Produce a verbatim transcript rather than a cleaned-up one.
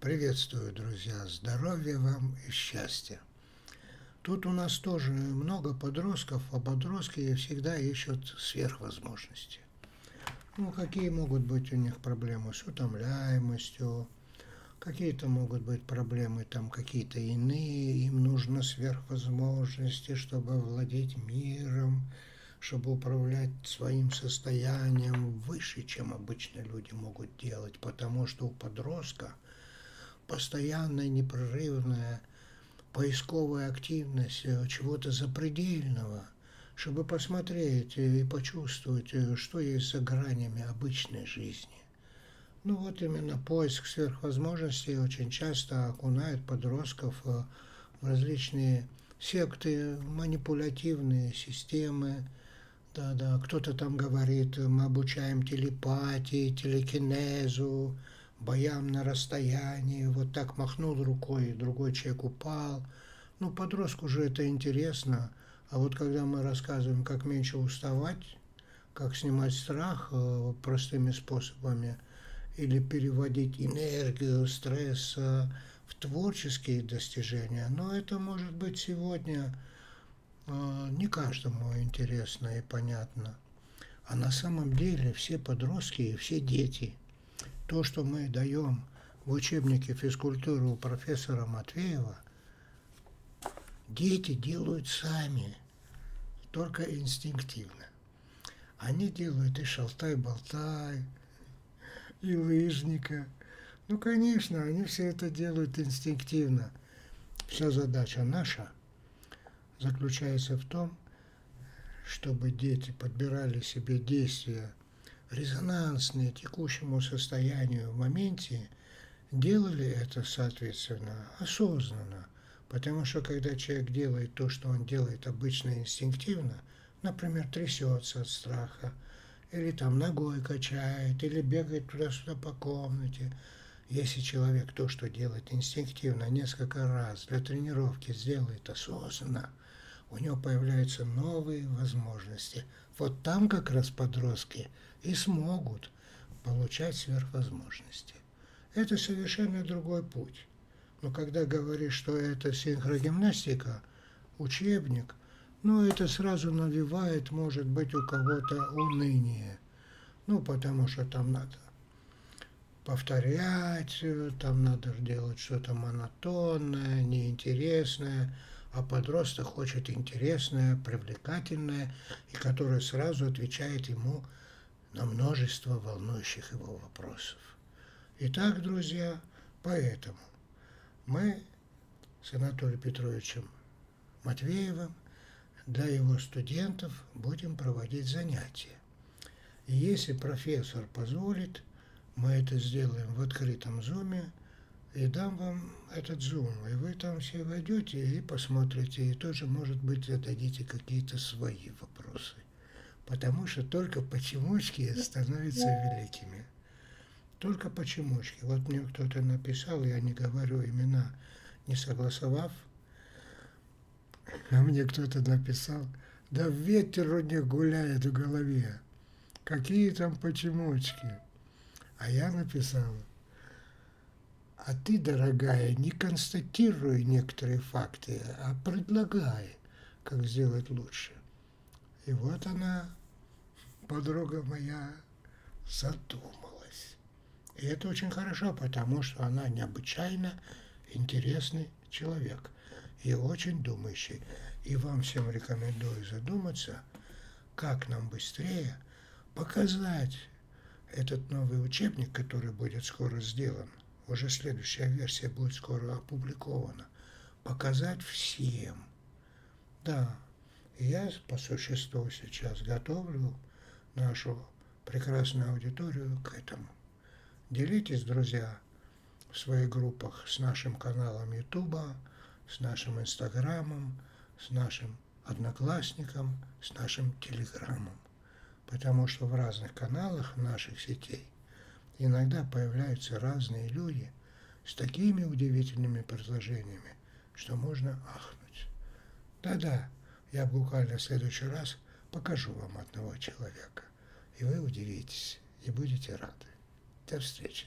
Приветствую, друзья! Здоровья вам и счастья! Тут у нас тоже много подростков, а подростки всегда ищут сверхвозможности. Ну, какие могут быть у них проблемы с утомляемостью, какие-то могут быть проблемы там какие-то иные, им нужно сверхвозможности, чтобы владеть миром, чтобы управлять своим состоянием выше, чем обычно люди могут делать, потому что у подростка постоянная, непрерывная поисковая активность чего-то запредельного, чтобы посмотреть и почувствовать, что есть за гранями обычной жизни. Ну вот именно поиск сверхвозможностей очень часто окунает подростков в различные секты, манипулятивные системы. Да-да, кто-то там говорит, мы обучаем телепатии, телекинезу, боям на расстоянии, вот так махнул рукой, другой человек упал. Ну, подростку же это интересно, а вот когда мы рассказываем, как меньше уставать, как снимать страх простыми способами, или переводить энергию, стресс в творческие достижения, но это может быть сегодня не каждому интересно и понятно. А на самом деле все подростки и все дети, то, что мы даем в учебнике физкультуры у профессора Матвеева, дети делают сами, только инстинктивно. Они делают и шалтай-болтай, и лыжника. Ну, конечно, они все это делают инстинктивно. Вся задача наша заключается в том, чтобы дети подбирали себе действия, резонансные текущему состоянию в моменте, делали это, соответственно, осознанно. Потому что, когда человек делает то, что он делает обычно инстинктивно, например, трясется от страха, или там ногой качает, или бегает туда-сюда по комнате, если человек то, что делает инстинктивно, несколько раз для тренировки сделает осознанно, у него появляются новые возможности. Вот там как раз подростки и смогут получать сверхвозможности. Это совершенно другой путь. Но когда говоришь, что это синхрогимнастика, учебник, ну это сразу навевает, может быть, у кого-то уныние. Ну потому что там надо повторять, там надо делать что-то монотонное, неинтересное. А подросток хочет интересное, привлекательное, и которое сразу отвечает ему на множество волнующих его вопросов. Итак, друзья, поэтому мы с Анатолием Петровичем Матвеевым для его студентов будем проводить занятия. И если профессор позволит, мы это сделаем в открытом зуме, и дам вам этот зум, и вы там все войдете и посмотрите, и тоже, может быть, зададите какие-то свои вопросы. Потому что только почемучки становятся великими. Только почемучки. Вот мне кто-то написал, я не говорю имена, не согласовав, а мне кто-то написал, да ветер у них гуляет в голове. Какие там почемучки? А я написал, а ты, дорогая, не констатируй некоторые факты, а предлагай, как сделать лучше. И вот она, подруга моя, задумалась. И это очень хорошо, потому что она необычайно интересный человек и очень думающий. И вам всем рекомендую задуматься, как нам быстрее показать этот новый учебник, который будет скоро сделан. Уже следующая версия будет скоро опубликована, показать всем. Да, я по существу сейчас готовлю нашу прекрасную аудиторию к этому. Делитесь, друзья, в своих группах с нашим каналом YouTube, с нашим Instagram, с нашим Одноклассником, с нашим Telegram. Потому что в разных каналах наших сетей иногда появляются разные люди с такими удивительными предложениями, что можно ахнуть. Да-да, я буквально в следующий раз покажу вам одного человека, и вы удивитесь, и будете рады. До встречи.